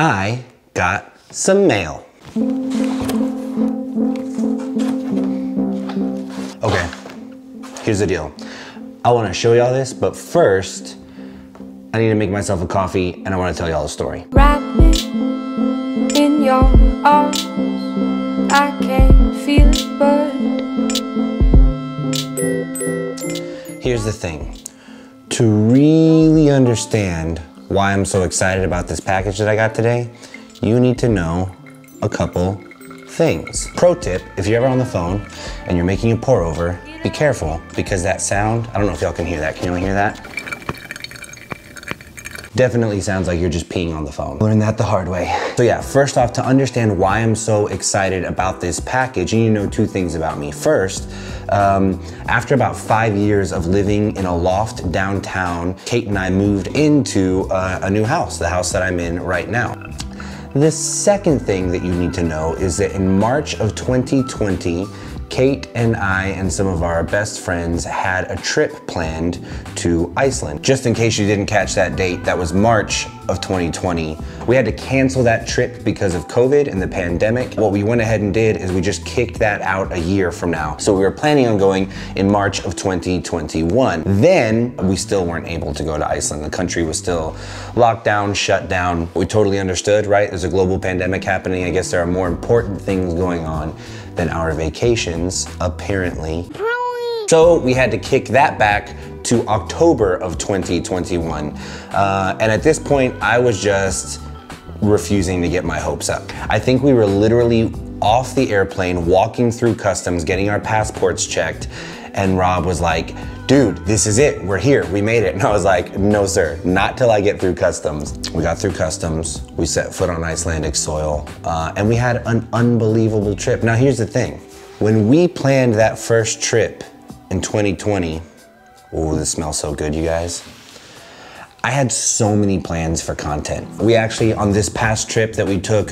I got some mail. Okay, here's the deal. I wanna show y'all this, but first, I need to make myself a coffee and I wanna tell y'all a story. Wrap me in your arms, I can't feel it, but... Here's the thing. To really understand why I'm so excited about this package that I got today, you need to know a couple things. Pro tip, if you're ever on the phone and you're making a pour over, be careful because that sound, I don't know if y'all can hear that. Can y'all hear that? Definitely sounds like you're just peeing on the phone. Learned that the hard way. So yeah, first off, to understand why I'm so excited about this package, you need to know two things about me. First, after about 5 years of living in a loft downtown, Kate and I moved into a new house, the house that I'm in right now. The second thing that you need to know is that in March of 2020, Kate and I and some of our best friends had a trip planned to Iceland. Just in case you didn't catch that date, that was March of 2020. We had to cancel that trip because of COVID and the pandemic. What we went ahead and did is we just kicked that out a year from now. So we were planning on going in March of 2021. Then we still weren't able to go to Iceland. The country was still locked down, shut down. We totally understood, right? There's a global pandemic happening. I guess there are more important things going on than our vacations, apparently. So we had to kick that back to October of 2021. And at this point, I was just refusing to get my hopes up. I think we were literally off the airplane, walking through customs, getting our passports checked, and Rob was like, dude, this is it, we're here, we made it. And I was like, no sir, not till I get through customs. We got through customs, we set foot on Icelandic soil, and we had an unbelievable trip. Now here's the thing, when we planned that first trip in 2020, ooh, this smells so good, you guys. I had so many plans for content. We actually, on this past trip that we took,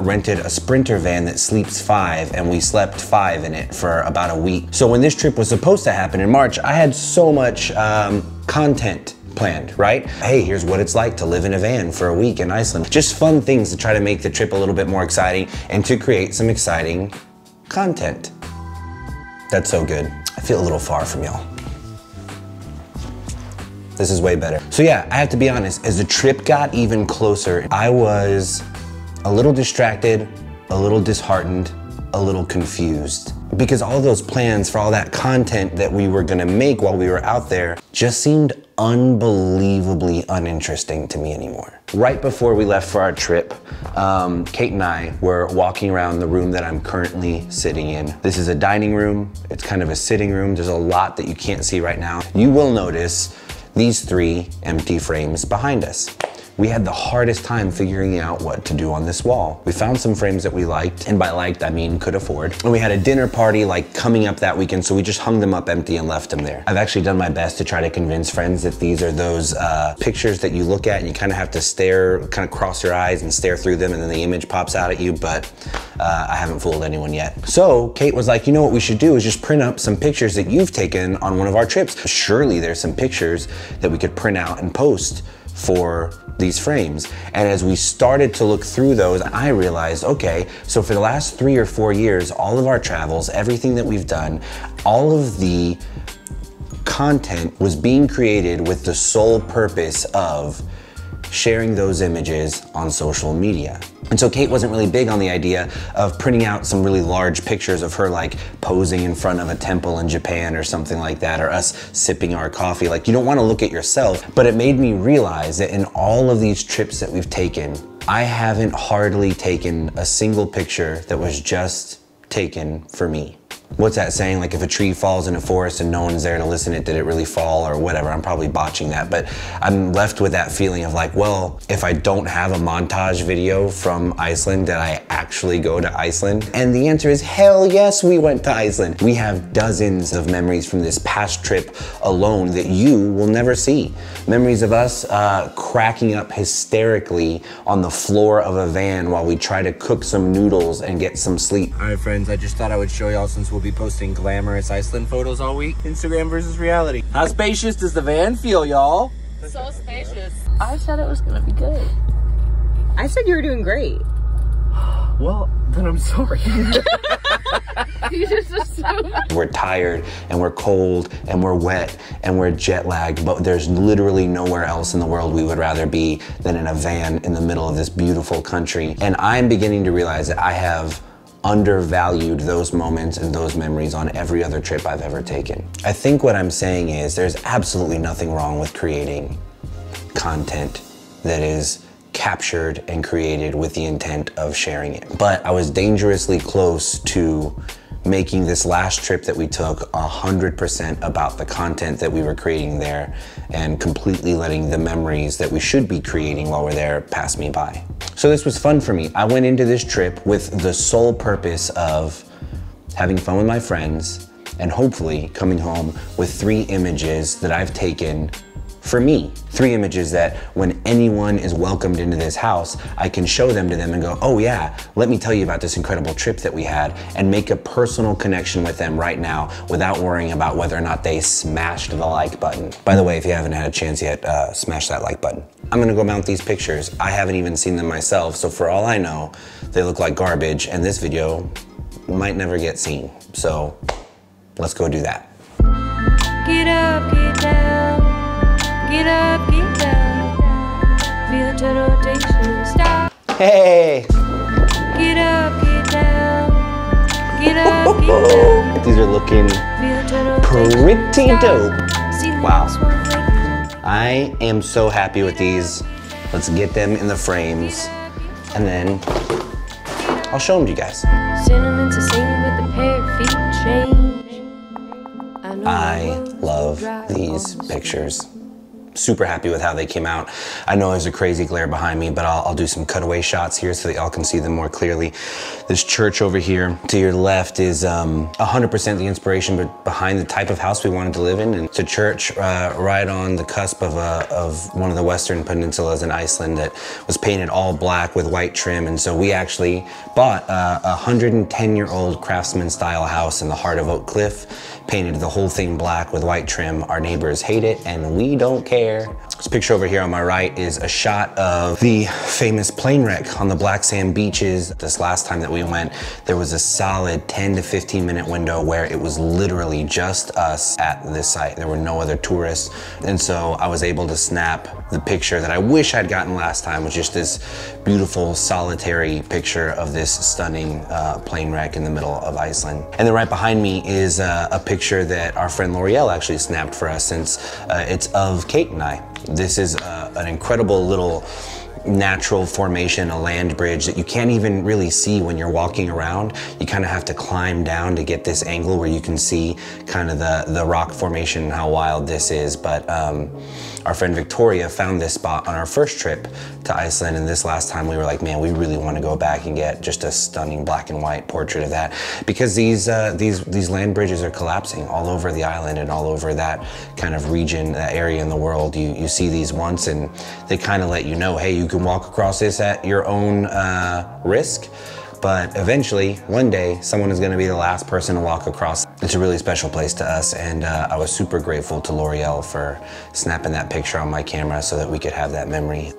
rented a Sprinter van that sleeps five, and we slept five in it for about a week. So when this trip was supposed to happen in March, I had so much content planned, right? Hey, here's what it's like to live in a van for a week in Iceland. Just fun things to try to make the trip a little bit more exciting and to create some exciting content. That's so good. I feel a little far from y'all. This is way better. So yeah, I have to be honest, as the trip got even closer, I was a little distracted, a little disheartened, a little confused. Because all those plans for all that content that we were gonna make while we were out there just seemed unbelievably uninteresting to me anymore. Right before we left for our trip, Kate and I were walking around the room that I'm currently sitting in. This is a dining room, it's kind of a sitting room. There's a lot that you can't see right now. You will notice these three empty frames behind us. We had the hardest time figuring out what to do on this wall. We found some frames that we liked, and by liked, I mean could afford. And we had a dinner party like coming up that weekend, so we just hung them up empty and left them there. I've actually done my best to try to convince friends that these are those pictures that you look at and you kind of have to stare, kind of cross your eyes and stare through them, and then the image pops out at you, but I haven't fooled anyone yet. So Kate was like, you know what we should do is just print up some pictures that you've taken on one of our trips. Surely there's some pictures that we could print out and post for these frames. And as we started to look through those, I realized, okay, so for the last 3 or 4 years, all of our travels, everything that we've done, all of the content was being created with the sole purpose of sharing those images on social media. And so Kate wasn't really big on the idea of printing out some really large pictures of her like posing in front of a temple in Japan or something like that, or us sipping our coffee. Like, you don't want to look at yourself, but it made me realize that in all of these trips that we've taken, I haven't hardly taken a single picture that was just taken for me. What's that saying? Like, if a tree falls in a forest and no one's there to listen to it, did it really fall or whatever? I'm probably botching that, but I'm left with that feeling of like, well, if I don't have a montage video from Iceland, did I actually go to Iceland? And the answer is hell yes, we went to Iceland. We have dozens of memories from this past trip alone that you will never see. Memories of us cracking up hysterically on the floor of a van while we try to cook some noodles and get some sleep. All right, friends, I just thought I would show y'all since we'll be posting glamorous Iceland photos all week. Instagram versus reality. How spacious does the van feel, y'all? So spacious. I said it was gonna be good. I said you were doing great. Well, then I'm sorry. You just assumed. We're tired, and we're cold, and we're wet, and we're jet-lagged, but there's literally nowhere else in the world we would rather be than in a van in the middle of this beautiful country. And I'm beginning to realize that I have undervalued those moments and those memories on every other trip I've ever taken. I think what I'm saying is there's absolutely nothing wrong with creating content that is captured and created with the intent of sharing it. But I was dangerously close to making this last trip that we took 100% about the content that we were creating there and completely letting the memories that we should be creating while we're there pass me by. So this was fun for me. I went into this trip with the sole purpose of having fun with my friends and hopefully coming home with 3 images that I've taken for me, 3 images that when anyone is welcomed into this house, I can show them to them and go, oh yeah, let me tell you about this incredible trip that we had, and make a personal connection with them right now without worrying about whether or not they smashed the like button. By the way, if you haven't had a chance yet, smash that like button. I'm gonna go mount these pictures. I haven't even seen them myself, so for all I know, they look like garbage, and this video might never get seen. So let's go do that. Get up, get down. Get up, get down. Feel the rotation. Stop. Hey! Get up, get down. Get up, get down. These are looking pretty dope. Wow. I am so happy with these. Let's get them in the frames. And then I'll show them to you guys. Cinnamon to singing with a pair of feet change. I love these pictures. Super happy with how they came out. I know there's a crazy glare behind me, but I'll do some cutaway shots here so that y'all can see them more clearly. This church over here to your left is 100% the inspiration but behind the type of house we wanted to live in. And it's a church right on the cusp of one of the western peninsulas in Iceland that was painted all black with white trim. And so we actually bought a 110-year-old craftsman-style house in the heart of Oak Cliff, painted the whole thing black with white trim. Our neighbors hate it, and we don't care. This picture over here on my right is a shot of the famous plane wreck on the black sand beaches. This last time that we went, there was a solid 10 to 15 minute window where it was literally just us at this site. There were no other tourists. And so I was able to snap the picture that I wish I'd gotten last time, which is this beautiful solitary picture of this stunning plane wreck in the middle of Iceland. And then right behind me is a picture that our friend L'Oreal actually snapped for us, since it's of Kate and I. This is an incredible little natural formation, a land bridge that you can't even really see when you're walking around. You kind of have to climb down to get this angle where you can see kind of the rock formation and how wild this is. But our friend Victoria found this spot on our first trip to Iceland, and this last time we were like, man, we really want to go back and get just a stunning black and white portrait of that, because these land bridges are collapsing all over the island and all over that kind of region, that area in the world. You see these once and they kind of let you know, hey, you can walk across this at your own risk, but eventually, one day, someone is gonna be the last person to walk across. It's a really special place to us, and I was super grateful to L'Oreal for snapping that picture on my camera so that we could have that memory.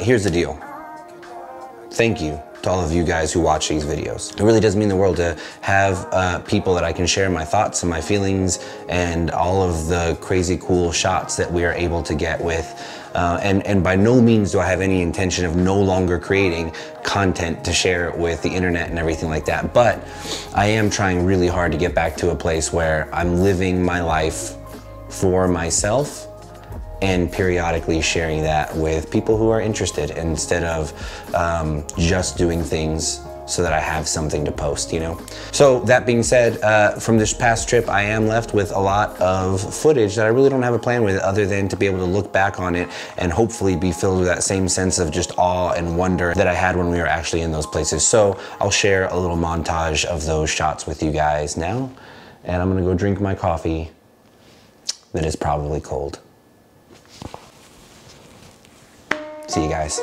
Here's the deal. Thank you to all of you guys who watch these videos. It really does mean the world to have people that I can share my thoughts and my feelings and all of the crazy cool shots that we are able to get with. And by no means do I have any intention of no longer creating content to share with the internet and everything like that. But I am trying really hard to get back to a place where I'm living my life for myself and periodically sharing that with people who are interested, instead of just doing things so that I have something to post, you know? So that being said, from this past trip, I am left with a lot of footage that I really don't have a plan with, other than to be able to look back on it and hopefully be filled with that same sense of just awe and wonder that I had when we were actually in those places. So I'll share a little montage of those shots with you guys now, and I'm gonna go drink my coffee that is probably cold. See you guys.